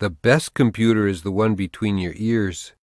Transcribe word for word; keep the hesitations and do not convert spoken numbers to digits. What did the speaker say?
The best computer is the one between your ears.